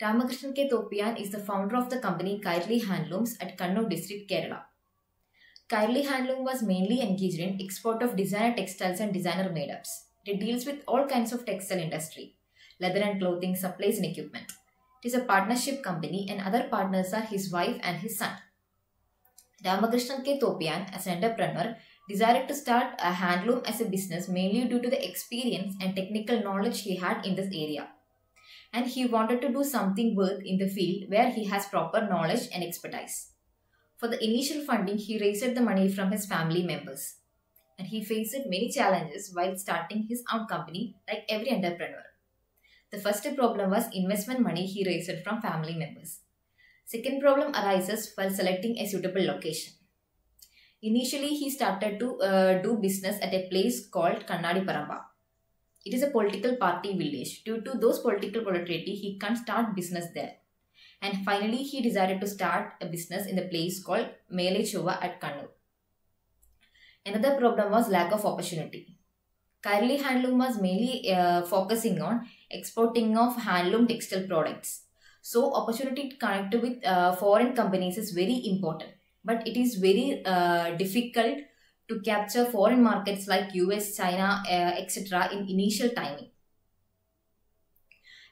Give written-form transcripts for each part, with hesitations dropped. Ramakrishnan K. Thoppian is the founder of the company Kairali Handlooms at Kannur district, Kerala. Kairali Handloom was mainly engaged in export of designer textiles and designer made-ups. It deals with all kinds of textile industry, leather and clothing, supplies and equipment. It is a partnership company and other partners are his wife and his son. Ramakrishnan K. Thoppian, as an entrepreneur, desired to start a handloom as a business mainly due to the experience and technical knowledge he had in this area. And he wanted to do something worth in the field where he has proper knowledge and expertise. For the initial funding, he raised the money from his family members. And he faced many challenges while starting his own company like every entrepreneur. The first problem was investment money he raised from family members. Second problem arises while selecting a suitable location. Initially, he started to do business at a place called Kannadi Paramba. It is a political party village. Due to those political volatility, he can't start business there. And finally, he decided to start a business in the place called Melechovva at Kannur. Another problem was lack of opportunity. Kairali Handloom was mainly focusing on exporting of handloom textile products. So, opportunity to connect with foreign companies is very important. But it is very difficult to capture foreign markets like US, China, etc. in initial timing.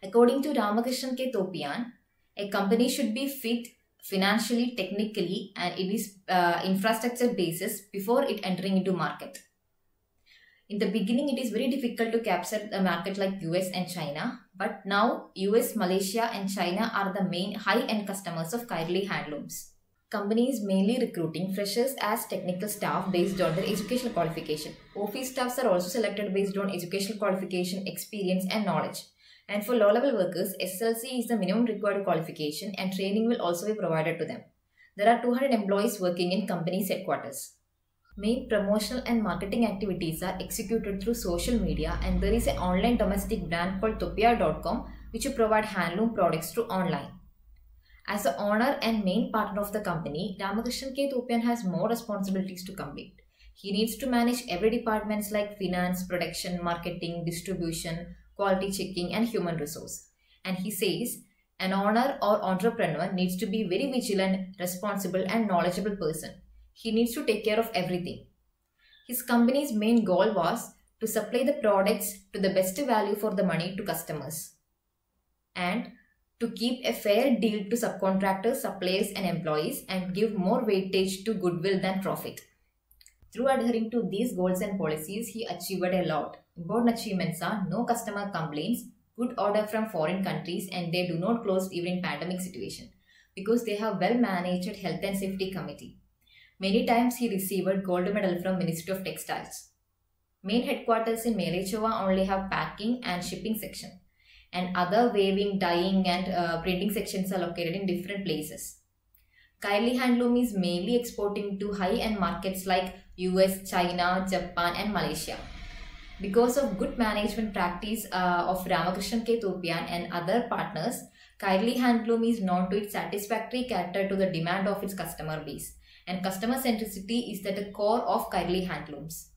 According to Ramakrishnan K. Thoppian, a company should be fit financially, technically, and in its infrastructure basis before it entering into market. In the beginning, it is very difficult to capture a market like US and China. But now, US, Malaysia, and China are the main high-end customers of Kairali Handlooms. Company is mainly recruiting freshers as technical staff based on their educational qualification. Office staffs are also selected based on educational qualification, experience and knowledge. And for low-level workers, SSLC is the minimum required qualification and training will also be provided to them. There are 200 employees working in company's headquarters. Main promotional and marketing activities are executed through social media, and there is an online domestic brand called Topia.com which provide handloom products through online. As the owner and main partner of the company, Ramakrishnan K. Thoppian has more responsibilities to complete. He needs to manage every departments like finance, production, marketing, distribution, quality checking and human resource. And he says, an owner or entrepreneur needs to be very vigilant, responsible and knowledgeable person. He needs to take care of everything. His company's main goal was to supply the products to the best value for the money to customers and to keep a fair deal to subcontractors, suppliers and employees and give more weightage to goodwill than profit. Through adhering to these goals and policies, he achieved a lot. Important achievements are no customer complaints, good order from foreign countries, and they do not close even in pandemic situation because they have well managed health and safety committee. Many times he received gold medal from Ministry of Textiles. Main headquarters in Melechovva only have packing and shipping section, and other weaving, dyeing and printing sections are located in different places. Kairali Handloom is mainly exporting to high-end markets like US, China, Japan and Malaysia. Because of good management practice of Ramakrishnan K. Thoppian and other partners, Kairali Handloom is known to its satisfactory cater to the demand of its customer base. And customer centricity is at the core of Kairali Handlooms.